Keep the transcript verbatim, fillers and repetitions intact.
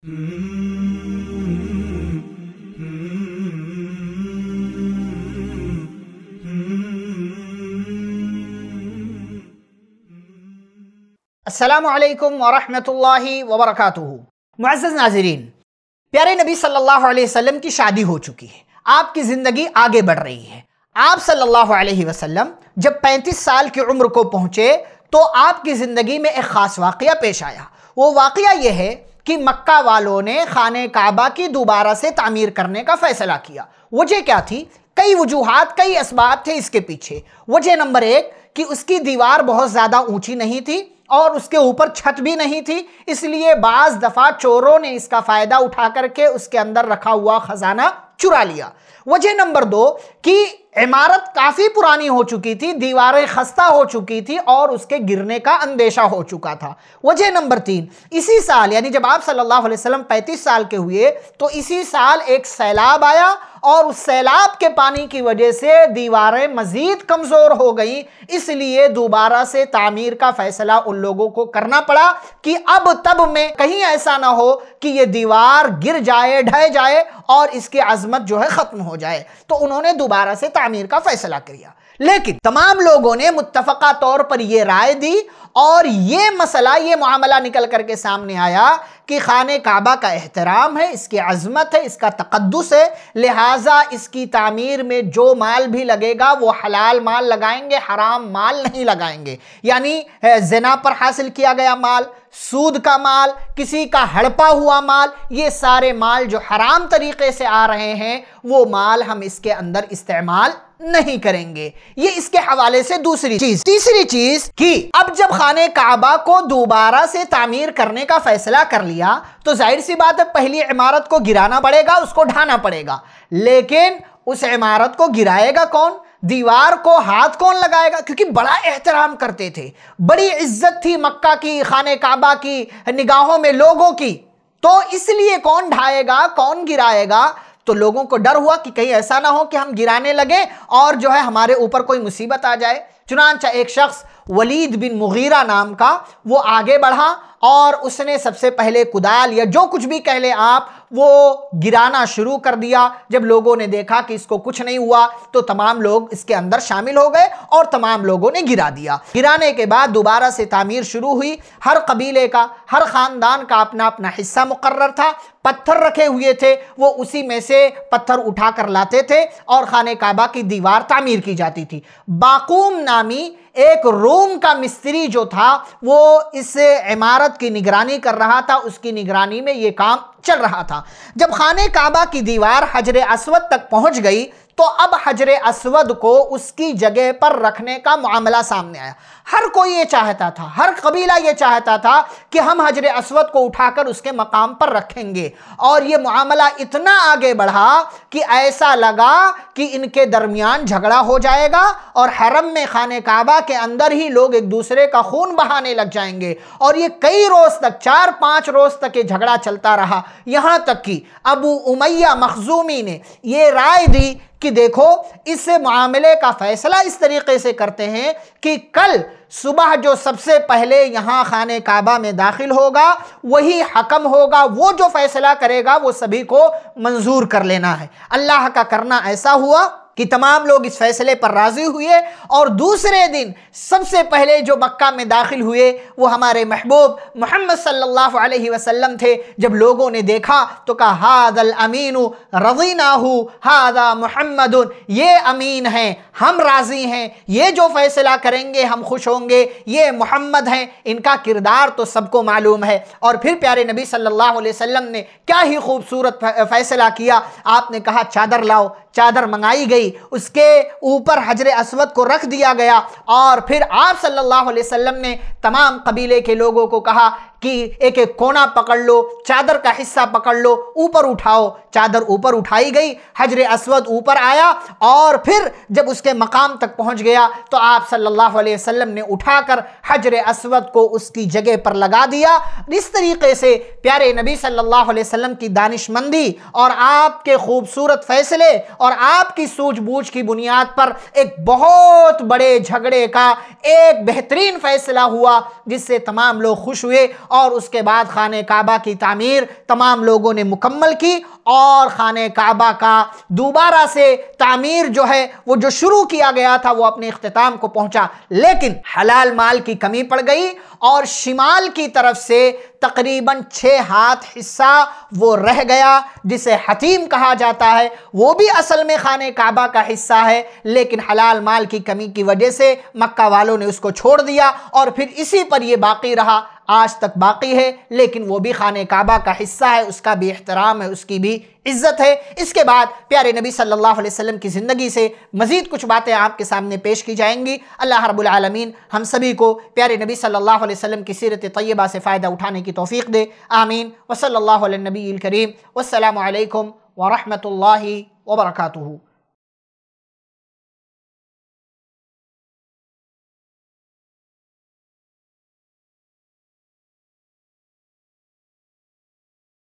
अस्सलामु अलैकुम वरहमतुल्लाहि वबरकातुहु। मुअज़्ज़ज़ नाज़रीन, प्यारे नबी सल्लल्लाहु अलैहि वसल्लम की शादी हो चुकी है, आपकी ज़िंदगी आगे बढ़ रही है। आप सल्लल्लाहु अलैहि वसल्लम जब पैंतीस साल की उम्र को पहुँचे तो आपकी ज़िंदगी में एक ख़ास वाक़या पेश आया। वो वाक़या ये है कि मक्का वालों ने खाने काबा की दोबारा से तामीर करने का फ़ैसला किया। वजह क्या थी? कई वजूहात, कई असबाब थे इसके पीछे। वजह नंबर एक कि उसकी दीवार बहुत ज़्यादा ऊंची नहीं थी और उसके ऊपर छत भी नहीं थी, इसलिए बाज़ दफ़ा चोरों ने इसका फ़ायदा उठा करके उसके अंदर रखा हुआ ख़जाना चुरा लिया। वजह नंबर दो कि इमारत काफ़ी पुरानी हो चुकी थी, दीवारें खस्ता हो चुकी थी और उसके गिरने का अंदेशा हो चुका था। वजह नंबर तीन, इसी साल यानी जब आप सल्लल्लाहु अलैहि वसल्लम पैंतीस साल के हुए तो इसी साल एक सैलाब आया और उस सैलाब के पानी की वजह से दीवारें मज़ीद कमज़ोर हो गई, इसलिए दोबारा से तामीर का फ़ैसला उन लोगों को करना पड़ा कि अब तब में कहीं ऐसा ना हो कि ये दीवार गिर जाए, ढह जाए और इसकी अज़मत जो है ख़त्म हो जाए। तो उन्होंने दोबारा से तामीर का फ़ैसला किया, लेकिन तमाम लोगों ने मुत्तफ़क़ा तौर पर यह राय दी और ये मसला, ये मामला निकल करके सामने आया कि खाने काबा का एहतराम है, इसकी अज़मत है, इसका तक़द्दुस है, लिहाजा इसकी तामीर में जो माल भी लगेगा वो हलाल माल लगाएंगे, हराम माल नहीं लगाएंगे। यानी ज़िना पर हासिल किया गया माल, सूद का माल, किसी का हड़पा हुआ माल, ये सारे माल जो हराम तरीक़े से आ रहे हैं वो माल हम इसके अंदर इस्तेमाल नहीं करेंगे। ये इसके हवाले से दूसरी चीज। तीसरी चीज कि अब जब खाने काबा को दोबारा से तामीर करने का फैसला कर लिया तो जाहिर सी बात है पहली इमारत को गिराना पड़ेगा, उसको ढाना पड़ेगा, लेकिन उस इमारत को गिराएगा कौन, दीवार को हाथ कौन लगाएगा? क्योंकि बड़ा एहतराम करते थे, बड़ी इज्जत थी मक्का की, खाने काबा की निगाहों में लोगों की, तो इसलिए कौन ढाएगा, कौन गिराएगा? तो लोगों को डर हुआ कि कहीं ऐसा ना हो कि हम गिराने लगे और जो है हमारे ऊपर कोई मुसीबत आ जाए। चुनांचा एक शख्स वलीद बिन मुगीरा नाम का, वो आगे बढ़ा और उसने सबसे पहले कुदाल या जो कुछ भी कह ले आप, वो गिराना शुरू कर दिया। जब लोगों ने देखा कि इसको कुछ नहीं हुआ तो तमाम लोग इसके अंदर शामिल हो गए और तमाम लोगों ने गिरा दिया। गिराने के बाद दोबारा से तामीर शुरू हुई। हर कबीले का, हर ख़ानदान का अपना अपना हिस्सा मुकर्रर था, पत्थर रखे हुए थे, वो उसी में से पत्थर उठा कर लाते थे और खाने काबा की दीवार तामीर की जाती थी। बाकूम नामी एक रोम का मिस्त्री जो था वो इस इमारत की निगरानी कर रहा था, उसकी निगरानी में ये काम चल रहा था। जब खाने काबा की दीवार हजरे अस्वद तक पहुंच गई तो अब हजरे अस्वद को उसकी जगह पर रखने का मामला सामने आया। हर कोई ये चाहता था, हर कबीला ये चाहता था कि हम हजरे अस्वद को उठाकर उसके मकाम पर रखेंगे और ये मामला इतना आगे बढ़ा कि ऐसा लगा कि इनके दरमियान झगड़ा हो जाएगा और हरम में खाने काबा के अंदर ही लोग एक दूसरे का खून बहाने लग जाएंगे। और ये कई रोज़ तक, चार पाँच रोज़ तक ये झगड़ा चलता रहा, यहाँ तक कि अबू उमैया मखजूमी ने ये राय दी कि देखो इस मामले का फ़ैसला इस तरीक़े से करते हैं कि कल सुबह जो सबसे पहले यहाँ खाने काबा में दाखिल होगा वही हकम होगा, वो जो फ़ैसला करेगा वो सभी को मंजूर कर लेना है। अल्लाह का करना ऐसा हुआ कि तमाम लोग इस फैसले पर राज़ी हुए और दूसरे दिन सबसे पहले जो मक्का में दाखिल हुए वो हमारे महबूब मोहम्मद सल्लल्लाहु अलैहि वसल्लम थे। जब लोगों ने देखा तो कहा हादल अमीनु रज़ीनाहु हादा मुहम्मदुन, ये अमीन हैं, हम राज़ी हैं, ये जो फ़ैसला करेंगे हम खुश होंगे, ये मोहम्मद हैं, इनका किरदार तो सबको मालूम है। और फिर प्यारे नबी सल्लल्लाहु अलैहि वसल्लम ने क्या ही खूबसूरत फ़ैसला किया। आपने कहा चादर लाओ, चादर मंगाई गई, उसके ऊपर हजरे अस्वद को रख दिया गया और फिर आप सल्लल्लाहु अलैहि वसल्लम ने तमाम कबीले के लोगों को कहा कि एक एक कोना पकड़ लो, चादर का हिस्सा पकड़ लो, ऊपर उठाओ। चादर ऊपर उठाई गई, हजरे अस्वद ऊपर आया और फिर जब उसके मकाम तक पहुंच गया तो आप सल्लल्लाहु अलैहि वसल्लम ने उठाकर हजरे अस्वद को उसकी जगह पर लगा दिया। इस तरीके से प्यारे नबी सल्लल्लाहु अलैहि वसल्लम की दानिशमंदी और आपके खूबसूरत फ़ैसले और आपकी सूझबूझ की बुनियाद पर एक बहुत बड़े झगड़े का एक बेहतरीन फ़ैसला हुआ, जिससे तमाम लोग खुश हुए और उसके बाद खाने काबा की तामीर तमाम लोगों ने मुकम्मल की और खाने काबा का दोबारा से तामीर जो है वो जो शुरू किया गया था वो अपने इख्तिताम को पहुंचा। लेकिन हलाल माल की कमी पड़ गई और शिमाल की तरफ से तकरीबन छः हाथ हिस्सा वो रह गया जिसे हतीम कहा जाता है, वो भी असल में खाने काबा का हिस्सा है, लेकिन हलाल माल की कमी की वजह से मक्का वालों ने उसको छोड़ दिया और फिर इसी पर ये बाकी रहा, आज तक बाकी है, लेकिन वो भी खाने काबा का हिस्सा है, उसका भी एहतराम है, उसकी भी इज़्ज़त है। इसके बाद प्यारे नबी सल्लल्लाहु अलैहि वसल्लम की ज़िंदगी से मज़ीद कुछ बातें आपके सामने पेश की जाएंगी। अल्लाह रब्बुल आलमीन हम सभी को प्यारे नबी सल्लल्लाहु अलैहि वसल्लम की सीरत तय्यबा से फ़ायदा उठाने की तौफ़ीक़ दे, आमीन। वसल्लल्लाहु अला नबी अल करीम। वस्सलामु अलैकुम वरहमतुल्लाहि वबरकातुहू।